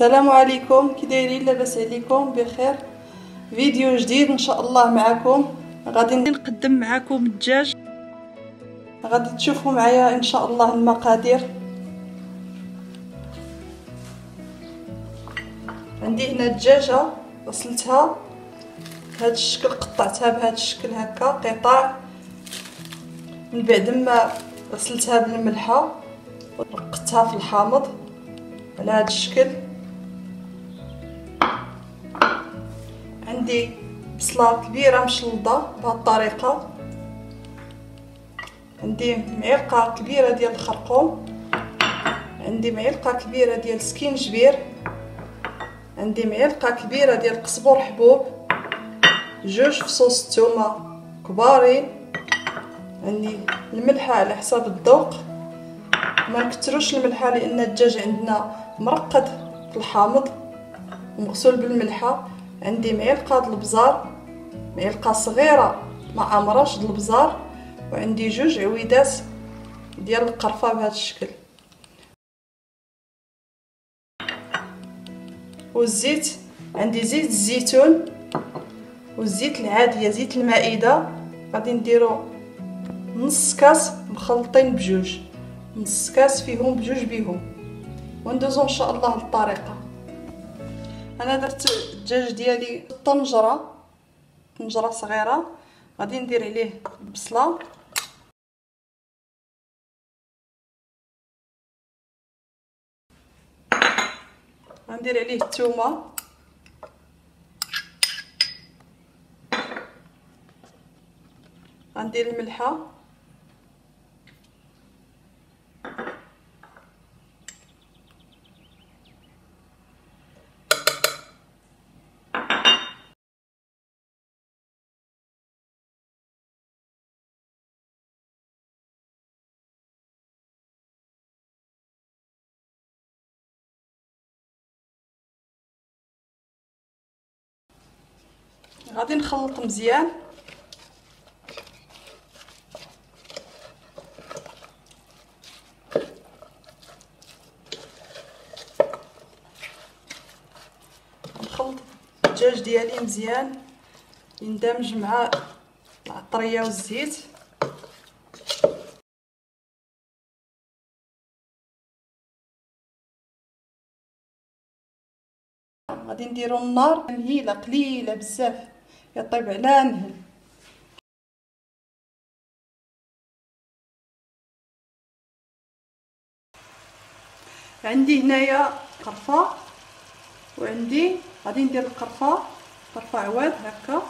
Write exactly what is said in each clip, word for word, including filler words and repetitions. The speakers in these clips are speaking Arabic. السلام عليكم، كي دايرين؟ لاباس عليكم؟ بخير. فيديو جديد ان شاء الله معكم. غادي نقدم معكم الدجاج، غادي تشوفوا معايا ان شاء الله المقادير. عندي هنا الدجاجه غسلتها بهذا الشكل، قطعتها بهذا الشكل هكا قطع، من بعد ما غسلتها بالملحه رقتها في الحامض على هذا الشكل. عندي بصله كبيره مشلضه بهذه الطريقه، عندي معلقه كبيره ديال الخرقوم، عندي معلقه كبيره ديال سكنجبير، عندي معلقه كبيره ديال قزبر حبوب، جوج فصوص الثومه كبارين، عندي الملحه على حسب الذوق، ما نكثروش الملحه لان الدجاج عندنا مرقد في الحامض ومغسول بالملحه. عندي معلقه د البزار، معلقه صغيره ما عامراش د البزار، وعندي جوج عويدات ديال القرفه بهذا الشكل، والزيت عندي زيت الزيتون والزيت العاديه زيت المائده. غادي نديرو نص كاس مخلطين بجوج، نص كاس فيهم بجوج بيهم، وندوزو ان شاء الله للطريقه. انا درت الدجاج ديالي طنجره طنجره صغيره، غادي ندير عليه البصله، غندير عليه الثومه، غندير الملحه، غادي نخلط مزيان. نخلط الدجاج ديالي مزيان يندمج مع العطريه والزيت. غادي نديرو النار مهيله قليله بزاف يطيب على مهل. عندي هنايا قرفه، وعندي غادي ندير القرفه قرفه عواد هكا،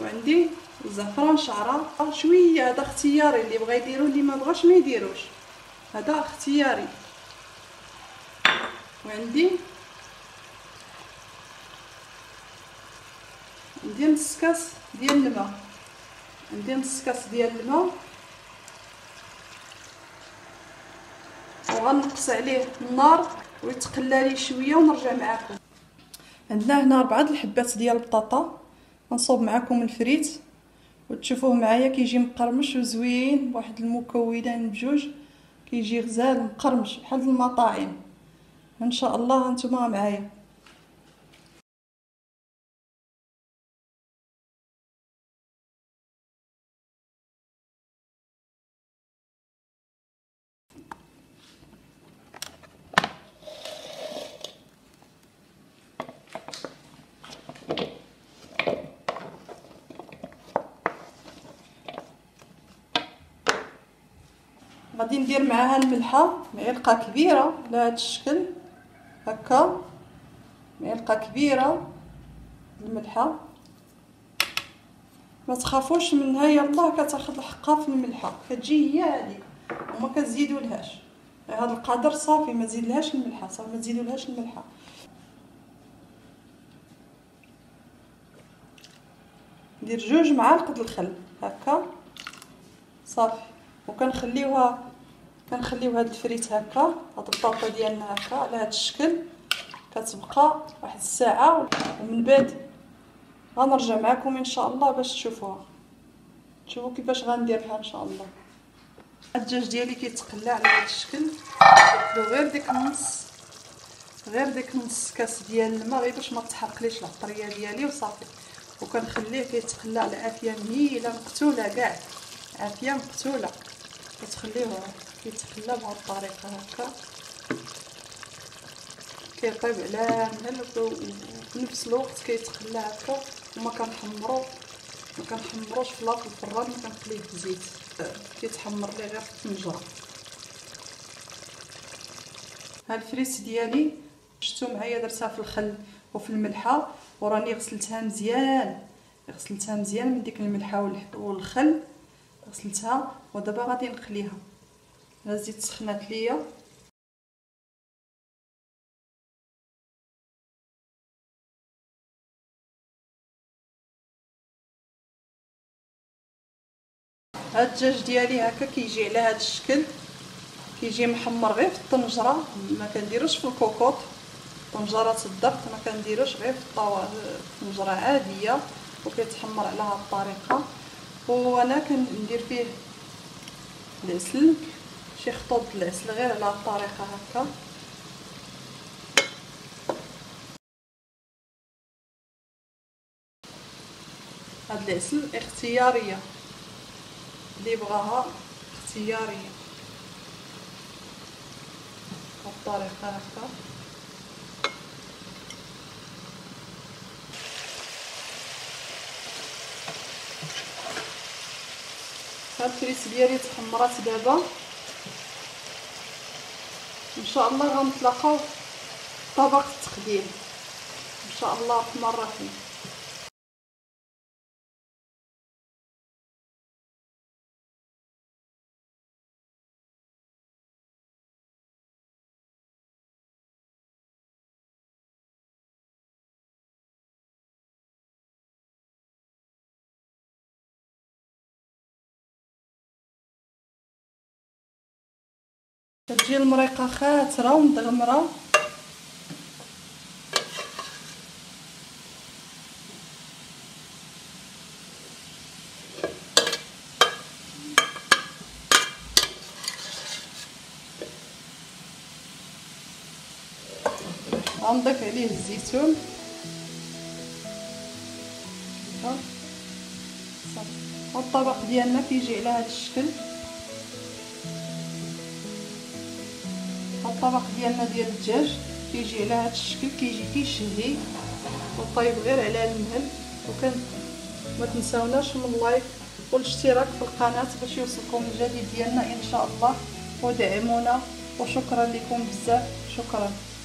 وعندي الزعفران شعره شويه. هذا اختياري، اللي بغى يديرو اللي ما بغاش ما يديروش، هذا اختياري. وعندي ندير نص كاس ديال الماء، ندير نص كاس ديال الماء، وغنقص عليه النار ويتقلى لي شويه ونرجع معاكم. عندنا هنا اربعه الحبات ديال البطاطا، غنصوب معاكم الفريت وتشوفوه معايا كيجي مقرمش وزوين بواحد المكونين بجوج، كيجي غزال مقرمش بحال المطاعم. ان شاء الله نتوما معايا. غادي ندير معاها الملحه معلقه كبيره على هذا الشكل هكا، معلقه كبيره الملحه، ما تخافوش منها، يلاه كتاخذ حقها في الملحه كتجي هي هذيك وما كتزيدوا لهاش. هذا القدر صافي، ما تزيد لهاش الملحه، صافي ما تزيدوا لهاش الملحه. ندير جوج معالق د الخل هكا صافي، وكنخليوها كنخليو هاد الفريت هكا، هاد البطاطا ديالنا هكا على هاد الشكل، كتبقى واحد الساعه ومن بعد غنرجع معكم ان شاء الله باش تشوفوها، تشوفوا كيفاش غنديرها ان شاء الله. الدجاج ديالي كيتقلى على هاد الشكل، كنخليو غير ديك النص غير داك نص كاس ديال الماء غير باش ما تحرقليش العطريه ديالي وصافي، وكنخليه كيتقلى على عافيه مهيله مقتوله كاع، عافيه مقتوله كتخليه كيتقلى بهاد الطريقه هكا كيطيب على مهلو وفي نفس الوقت كيتقلى هكا. وما كنحمرو ما كنحمروش في لاط الفران، ما كنخليه في الزيت كيتحمر لي غير في الطنجره. ها الفريس ديالي شفتو معايا درتها في الخل وفي الملحه، وراني غسلتها مزيان غسلتها مزيان من ديك الملحه والخل غسلتها، ودابا غادي نخليها. الزيت سخنات ليا هاد الدجاج ديالي هكا كيجي على هاد الشكل، كيجي محمر غير في الطنجره، ما كنديروش في الكوكوط طنجره الضغط، ما كنديروش غير في الطاوه طنجره عاديه، وكيتحمر على هاد الطريقه. وانا كندير فيه العسل، شي خطوط العسل غير على هاد الطريقه هكا. هاد العسل اختياريه، اللي بغاها اختياريه بهالطريقه هكا. هاد الفريس ديالي تحمرات دابا، ان شاء الله غنطلقوا طبق التقديم ان شاء الله في مره فيه. كتجي المريقه خاطره ومدغمره، غنضيف عليه الزيتون صافي. والطبق ديالنا كيجي على هذا الشكل. الطبق ديالنا ديال الدجاج كيجي على هذا الشكل، كيجي كيشهي وطيب غير على المهل. وكان ما تنساوناش من اللايك والاشتراك في القناه باش يوصلكم الجديد ديالنا ان شاء الله، ودعمونا وشكرا لكم بزاف، شكرا.